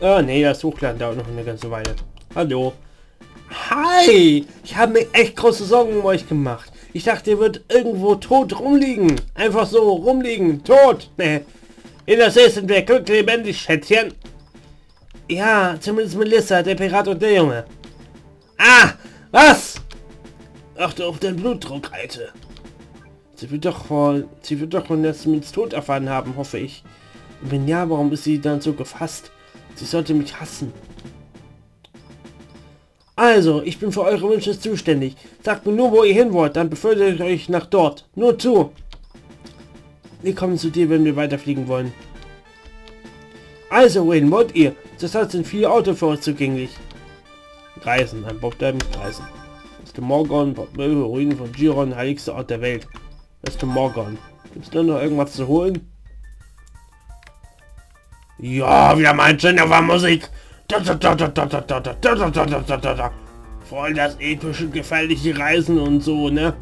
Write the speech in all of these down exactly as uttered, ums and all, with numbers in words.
Oh nee, das Hochladen dauert noch eine ganze Weile. Hallo. Hi! Ich habe mir echt große Sorgen um euch gemacht. Ich dachte, ihr würdet irgendwo tot rumliegen. Einfach so rumliegen. Tot. Nee. In der See sind wir glücklich lebendig, Schätzchen. Ja, zumindest Melissa, der Pirat und der Junge. Ah! Was? Achte auf den Blutdruck, Alte. Sie wird doch wohl, sie wird doch von Jasmins Tod erfahren haben, hoffe ich. Und wenn ja, warum ist sie dann so gefasst? Sie sollte mich hassen. Also, ich bin für eure Wünsche zuständig. Sagt mir nur, wo ihr hin wollt, dann befördere ich euch nach dort. Nur zu. Wir kommen zu dir, wenn wir weiterfliegen wollen. Also, wohin wollt ihr? Zurzeit sind viele Autos für uns zugänglich. Reisen, ein Buchstaben, Reisen. Das ist Morgon, Ruinen von Giron, heiligster Ort der Welt. Das ist Morgon. Gibt es da noch irgendwas zu holen? Ja, wir haben ein schöner Musik. Voll das epische, gefährliche Reisen und so, ne?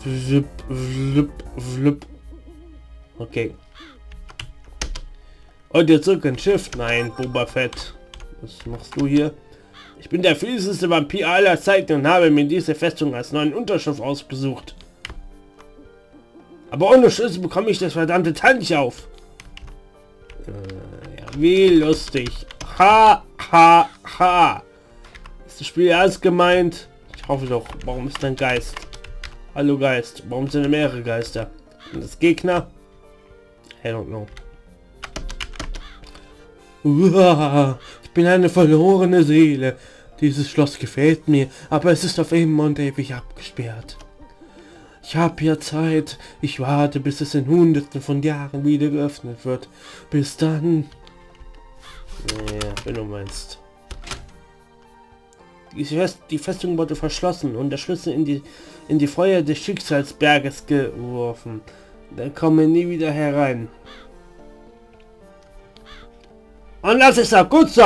Flip, flip, flip. Okay. Und jetzt zurück ins Schiff. Nein, Boba Fett. Was machst du hier? Ich bin der fieseste Vampir aller Zeiten und habe mir diese Festung als neuen Unterschlupf ausgesucht. Aber ohne Schlüssel bekomme ich das verdammte Teil nicht auf. Äh, ja, wie lustig. Ha, ha, ha. Ist das Spiel ernst gemeint? Ich hoffe doch. Warum ist ein Geist? Hallo Geist. Warum sind mehrere Geister? Sind das Gegner? I don't know. Uah, ich bin eine verlorene Seele. Dieses Schloss gefällt mir, aber es ist auf immer und ewig abgesperrt. Ich habe ja Zeit. Ich warte, bis es in Hunderten von Jahren wieder geöffnet wird. Bis dann. Naja, wenn du meinst. Die Festung wurde verschlossen und der Schlüssel in die, in die Feuer des Schicksalsberges geworfen. Da kommen wir nie wieder herein. Und das ist ja gut so.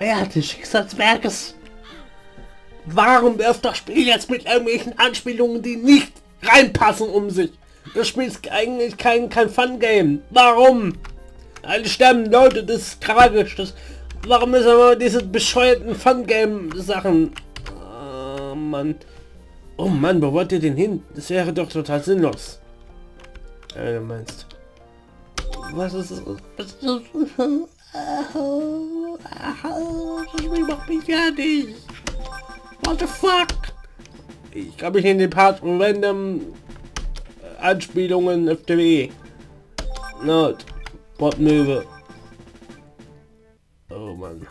Feuer des Schicksalsberges. Warum wirft das Spiel jetzt mit irgendwelchen Anspielungen, die nicht reinpassen, um sich? Das Spiel ist eigentlich kein, kein Fun-Game. Warum? Alle sterben Leute, das ist tragisch. Das, warum ist aber diese bescheuerten Fun-Game-Sachen? Oh Mann. Oh Mann, wo wollt ihr denn hin? Das wäre doch total sinnlos. Ja, du meinst. Was ist das? Was ist das? Das Spiel macht mich fertig. What the fuck? Ich glaube, ich nehme den Part random Anspielungen auf T V. Not. What Möwe. Oh Mann.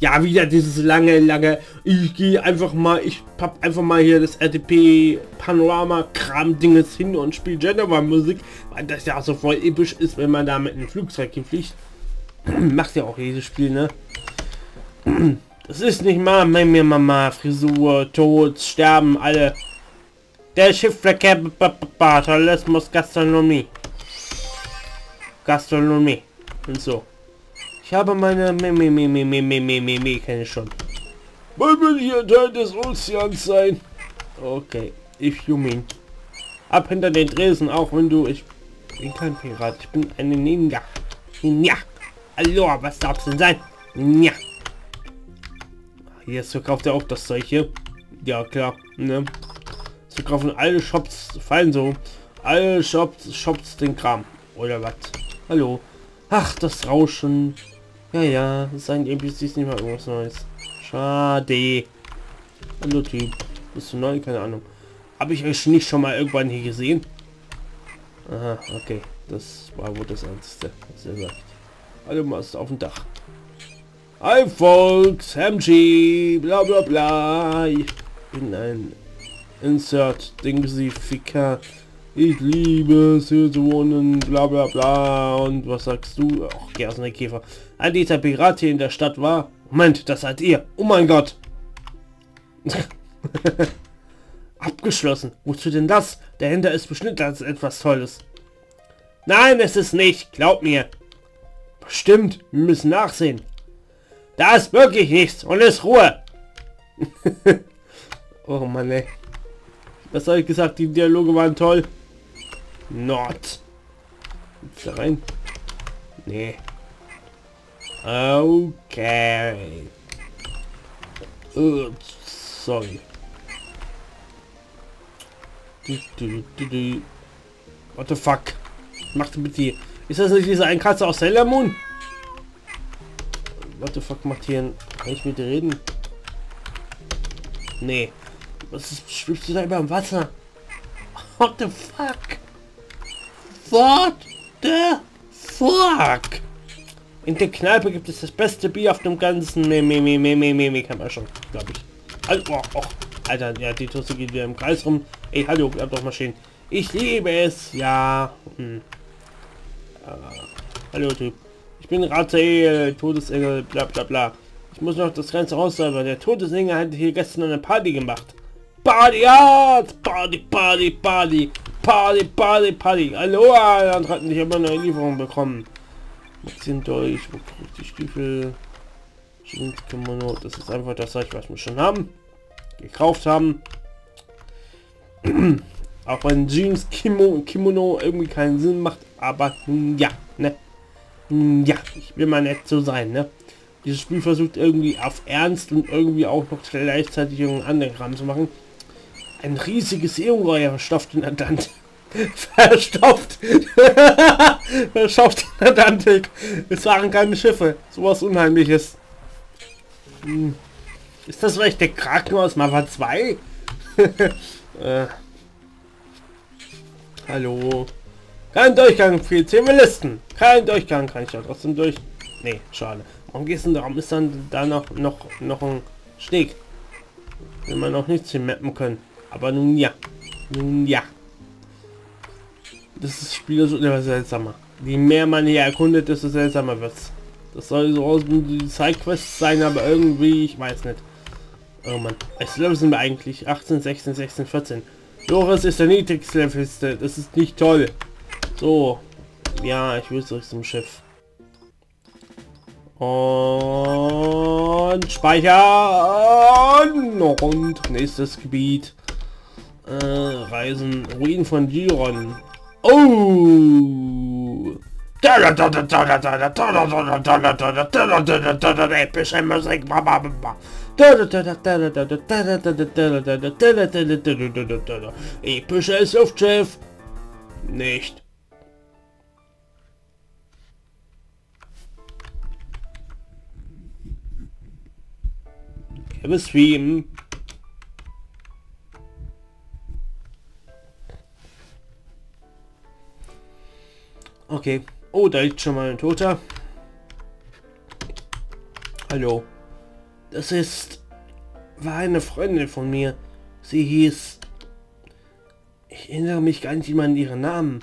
Ja, wieder dieses lange, lange. Ich gehe einfach mal. Ich papp einfach mal hier das R T P Panorama Kram Dinges hin und spiele General Musik, weil das ja so voll episch ist, wenn man da mit einem Flugzeug hinfliegt. Macht ja auch jedes Spiel, ne? Das ist nicht mal meine Mama, Frisur, Tod, Sterben, alle. Der Schiffverkehr, Tourismus, Gastronomie. Gastronomie. Und so. Ich habe meine Meme, Meme, Meme, Meme, Meme, kenne ich schon. Wollen wir hier Teil des Ozeans sein? Okay, if you mean. Ab hinter den Tresen, auch wenn du... Ich bin kein Pirat, ich bin eine Ninja. Ninja. Hallo, was darf's denn sein? Ninja. Jetzt verkauft er auch das Zeug hier. Ja klar, ne? Sie kaufen alle Shops, fein so. Alle Shops, Shops den Kram. Oder was? Hallo. Ach, das Rauschen. Ja, ja, sein N P Cs nicht mal irgendwas Neues. Schade. Hallo Typ. Bist du neu? Keine Ahnung. Habe ich euch nicht schon mal irgendwann hier gesehen? Aha, okay. Das war wohl das Einzige. Sehr gut. Hallo Master auf dem Dach. Hi Folks, M G, bla bla bla. Ich bin ein Insert Dingsifikat. Ich liebe es hier zu wohnen, bla bla bla. Und was sagst du? Ach, geh aus der Käfer. Ein dieser Pirat hier in der Stadt war. Moment, das seid ihr. Oh mein Gott. Abgeschlossen. Wozu denn das? Dahinter ist bestimmt als etwas Tolles. Nein, es ist nicht. Glaub mir. Bestimmt. Wir müssen nachsehen. Da ist wirklich nichts und ist Ruhe. Oh Mann, ey. Was habe ich gesagt? Die Dialoge waren toll. Not. Da rein? Nee. Okay. Ups, sorry. Du, du, du, du. What the fuck? Macht mit die. Ist das nicht diese Einkratzer aus Sailor Moon? What the fuck macht hier ein... Kann ich mit dir reden? Nee. Was ist... Schwimmst du da über dem Wasser? What the fuck? What the fuck? In der Kneipe gibt es das beste Bier auf dem ganzen... Me, me, me, me, me, me, kann man schon, glaube ich. Also, oh, oh. Alter, ja, die Tosse geht wieder im Kreis rum. Ey, hallo, bleib doch mal stehen. Ich liebe es, ja. Hm. Uh, hallo, Typ. Ich bin Raziel, Todesengel, bla bla bla. Ich muss noch das Ganze raussäubern. Der Todesengel hat hier gestern eine Party gemacht. Party Art! Party, Party, Party! Party, Party, Party! Aloha! Dann hatten ich aber neue Lieferungen bekommen. Jetzt sind durch. Wo kriegt die Stiefel? Schwindkimono. Das ist einfach das Zeug, was wir schon haben. Gekauft haben. Auch wenn Jeans, Kimo, Kimono irgendwie keinen Sinn macht, aber ja, ne? Ja, ich will mal nett so sein, ne? Dieses Spiel versucht irgendwie auf Ernst und irgendwie auch noch gleichzeitig irgendeinen anderen Kram zu machen. Ein riesiges Ungeheuer verstopft in Atlantik. Verstopft! Verstopft in Atlantik! Es waren keine Schiffe, sowas Unheimliches. Hm. Ist das vielleicht der Kraken aus Mava zwei? äh. Hallo. Kein Durchgang für Zivilisten. Kein Durchgang, kann ich ja trotzdem durch. Nee, schade. Warum gehst du denn, darum ist dann da noch, noch, noch ein Steg? Wenn man noch nichts hier mappen können. Aber nun ja. Nun ja. Das ist Spiel, das ist immer seltsamer. Je mehr man hier erkundet, desto seltsamer wird's. Das soll so aus wie Zeitquests sein, aber irgendwie, ich weiß nicht. Oh Mann. Als Level sind wir eigentlich achtzehn, sechzehn, sechzehn, vierzehn. Doris ist der niedrigste Levelste. Das ist nicht toll. So. Ja, ich will zurück zum Schiff. Und speichern. Und nächstes Gebiet. Äh, Reisen. Ruinen von Giron. Oh. Epische Musik. Episches Luftschiff. Nicht. Kevin Stream. Okay. Oh, da liegt schon mal ein Toter. Hallo. Das ist... war eine Freundin von mir. Sie hieß... Ich erinnere mich gar nicht immer an ihren Namen.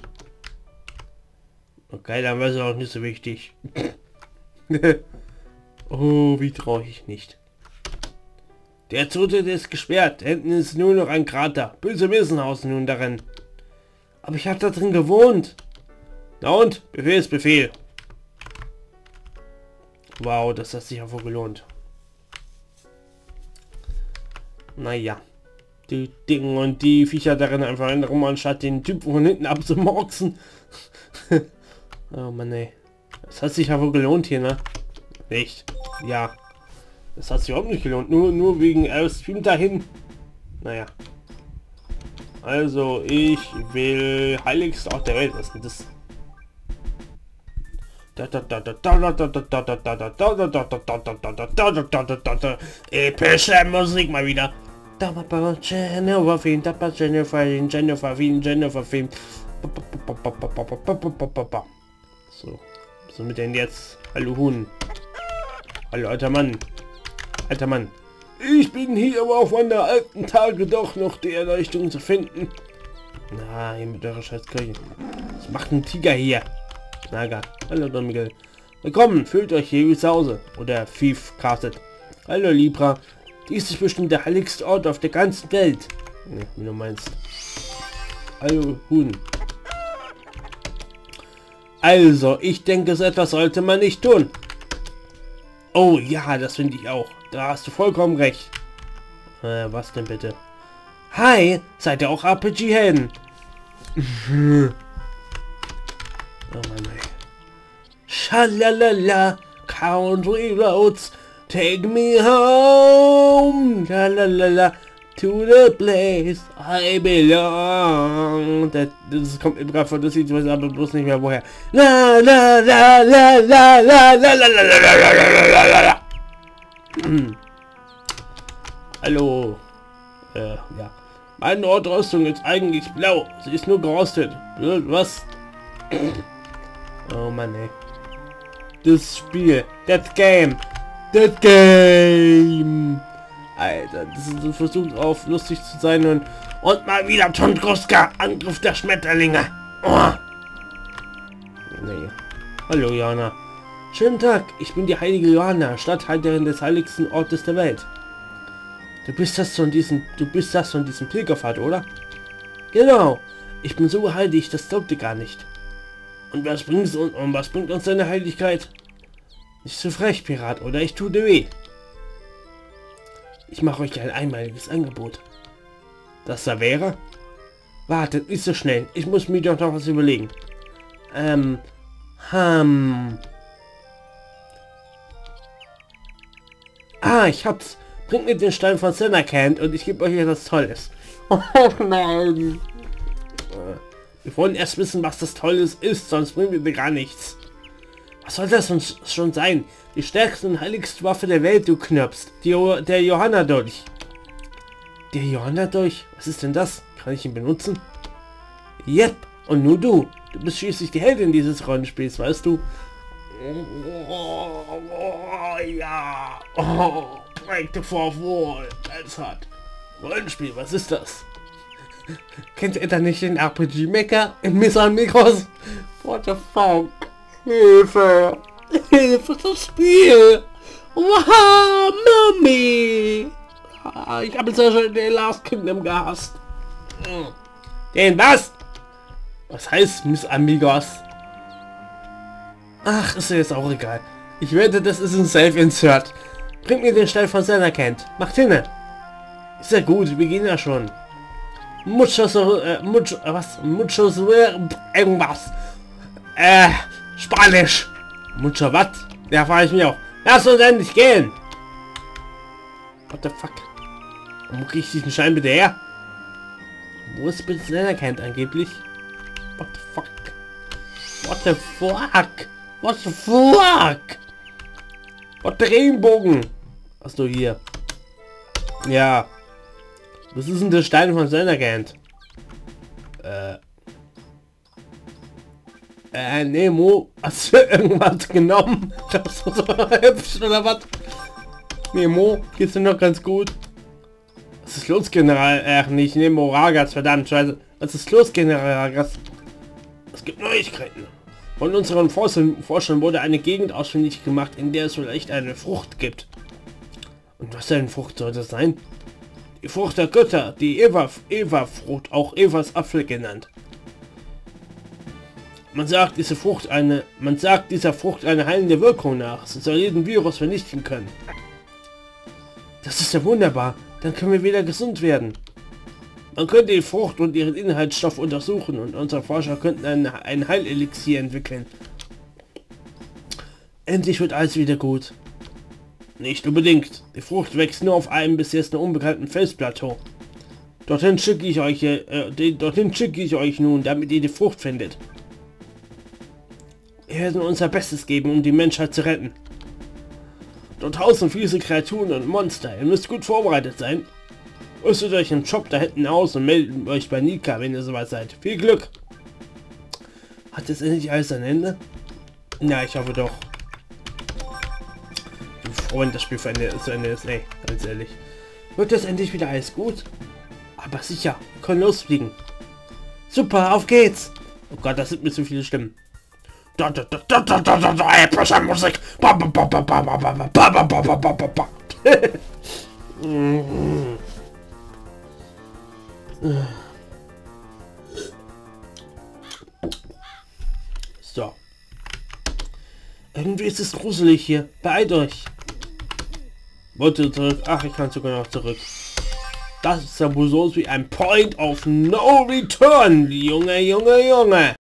Okay, dann war es auch nicht so wichtig. Oh, wie traue ich nicht. Der Zutritt ist gesperrt. Hinten ist nur noch ein Krater. Böse Missenhausen nun darin. Aber ich habe da drin gewohnt. Na und? Befehl ist Befehl. Wow, das hat sich ja wohl gelohnt. Naja. Die Dicken und die Viecher darin einfach rum, anstatt den Typen von hinten abzumorksen. Oh Mann, ey. Das hat sich ja wohl gelohnt hier, ne? Nicht. Ja. Das hat sich überhaupt nicht gelohnt. Nur, nur wegen Stream dahin. Naja. Also, ich will heiligste Ort der Welt. Was ist das? Epische Musik mal wieder. So, was ist mit denn jetzt? Hallo Huhn. Hallo alter Mann. Alter Mann. Ich bin hier, aber auf meine alten Tage doch noch die Erleuchtung zu finden. Na, hier mit eurer Scheißkirche. Was macht ein Tiger hier? Naga. Hallo Don Miguel. Willkommen, fühlt euch hier wie zu Hause. Oder Thief Castet. Hallo Libra. Dies ist bestimmt der heiligste Ort auf der ganzen Welt. Ne, wie du meinst. Hallo Huhn. Also, ich denke, so etwas sollte man nicht tun. Oh ja, das finde ich auch. Da hast du vollkommen recht. Äh, was denn bitte? Hi, seid ihr auch R P G-Helden? Oh Mann, ey. Schalalala, country roads, take me home. Schalalala, to the place I belong. Das, das kommt eben gerade von Disney, ich weiß aber bloß nicht mehr woher. La la la la la la la la la la la la. Hallo. Äh, ja. Meine Nordrüstung ist eigentlich blau. Sie ist nur gerostet. Was? Oh Mann, ey. Das Spiel. Das Game. Das Game. Alter, das ist ein Versuch auf lustig zu sein und... Und mal wieder Tonkruska. Angriff der Schmetterlinge. Oh. Naja. Hallo, Johanna. Schönen Tag. Ich bin die heilige Johanna, Statthalterin des heiligsten Ortes der Welt. Du bist das von diesem, du bist das von diesem Pilgerpfad, oder? Genau. Ich bin so heilig, das glaubt ihr gar nicht. Und was bringt uns, und was bringt uns deine Heiligkeit? Nicht so frech, Pirat, oder ich tue dir weh. Ich mache euch ein einmaliges Angebot. Das da wäre? Wartet, nicht so schnell. Ich muss mir doch noch was überlegen. Ähm, hm. Ah, ich hab's. Bringt mir den Stein von Zennar Kent und ich gebe euch etwas Tolles. Oh nein. Wir wollen erst wissen, was das Tolles ist, sonst bringen wir dir gar nichts. Was soll das uns schon sein? Die stärkste und heiligste Waffe der Welt, du knöpfst. Die jo der Johannadolch. Der Johannadolch? Was ist denn das? Kann ich ihn benutzen? Yep, und nur du. Du bist schließlich die Heldin dieses Rollenspiels, weißt du? Oh, oh, ja. Oh. Projekte vor wohl als hat Rollenspiel, was ist das? Kennt ihr da nicht den R P G Mecker im Messer und Mikros? What the fuck? Hilfe! Hilfe, das Spiel! Wow, Mami! Ich habe jetzt ja schon den Last Kingdom gehasst. Den was? Was heißt Miss Amigos? Ach, ist ja jetzt auch egal. Ich wette, das ist ein Self-Insert. Bringt mir den Stein von Zennar Kent. Macht hinne. Ist ja gut, wir gehen ja schon. Muchos, äh, much, was? Muchos, äh, irgendwas. Äh, Spanisch. Mucho wat? Da frage ich mich auch. Lass uns endlich gehen. What the fuck? Wo krieg ich diesen Stein bitte her? Wo ist bitte Zennar Kent angeblich? What the fuck? What the fuck? What the fuck? What the Regenbogen? Was du hier? Ja. Was ist denn der Stein von Zennar Kent? Äh. Äh, Nemo. Hast du irgendwas genommen? Das war so hübsch oder was? Nemo, geht's dir noch ganz gut? Was ist los, General? Ach, nicht Nemo, Ragas, verdammt, scheiße. Was ist los, General Ragas? Es gibt Neuigkeiten. Von unseren Forschern wurde eine Gegend ausfindig gemacht, in der es vielleicht eine Frucht gibt. Und was für eine Frucht soll das sein? Die Frucht der Götter, die Eva-Frucht, auch Evas Apfel genannt. Man sagt, diese Frucht eine, man sagt dieser Frucht eine heilende Wirkung nach. Sie soll jeden Virus vernichten können. Das ist ja wunderbar. Dann können wir wieder gesund werden. Man könnte die Frucht und ihren Inhaltsstoff untersuchen und unsere Forscher könnten ein, ein Heilelixier entwickeln. Endlich wird alles wieder gut. Nicht unbedingt. Die Frucht wächst nur auf einem bis jetzt noch unbekannten Felsplateau. Dorthin schicke ich euch, äh, dorthin schicke ich euch nun, damit ihr die Frucht findet. Wir werden unser Bestes geben, um die Menschheit zu retten. Dort hausen fiese Kreaturen und Monster. Ihr müsst gut vorbereitet sein. Rüstet euch im Shop da hinten aus und meldet euch bei Nika, wenn ihr soweit seid. Viel Glück! Hat das endlich alles ein Ende? Na, ich hoffe doch. Ich bin froh, wenn das Spiel zu Ende ist, ey, ganz ehrlich. Wird das endlich wieder alles gut? Aber sicher, wir können losfliegen. Super, auf geht's! Oh Gott, das sind mir zu viele Stimmen. Da da da da da da da da, epische Musik! Ba ba ba ba ba ba ba ba ba ba ba ba. So. Irgendwie ist es gruselig hier. Beeilt euch. Wollte zurück. Ach, ich kann sogar noch zurück. Das ist ja wohl so wie ein Point of No Return. Junge, Junge, Junge.